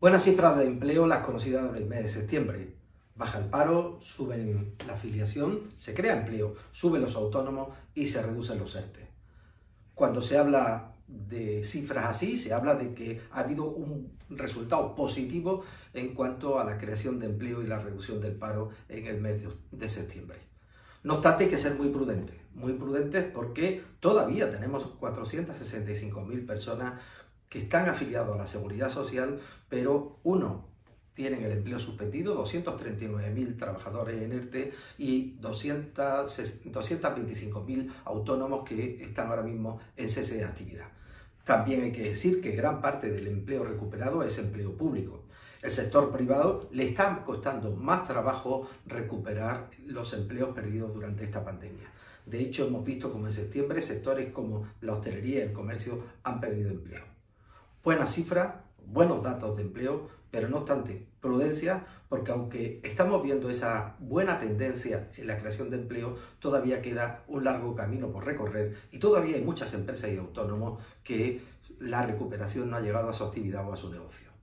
Buenas cifras de empleo, las conocidas del mes de septiembre. Baja el paro, sube la afiliación, se crea empleo, suben los autónomos y se reducen los ERTE. Cuando se habla de cifras así, se habla de que ha habido un resultado positivo en cuanto a la creación de empleo y la reducción del paro en el mes de septiembre. No obstante, hay que ser muy prudentes porque todavía tenemos 465.000 personas que están afiliados a la Seguridad Social, pero tienen el empleo suspendido, 239.000 trabajadores en ERTE y 225.000 autónomos que están ahora mismo en cese de actividad. También hay que decir que gran parte del empleo recuperado es empleo público. El sector privado le está costando más trabajo recuperar los empleos perdidos durante esta pandemia. De hecho, hemos visto como en septiembre sectores como la hostelería y el comercio han perdido empleo. Buenas cifras, buenos datos de empleo, pero no obstante, prudencia, porque aunque estamos viendo esa buena tendencia en la creación de empleo, todavía queda un largo camino por recorrer y todavía hay muchas empresas y autónomos que la recuperación no ha llegado a su actividad o a su negocio.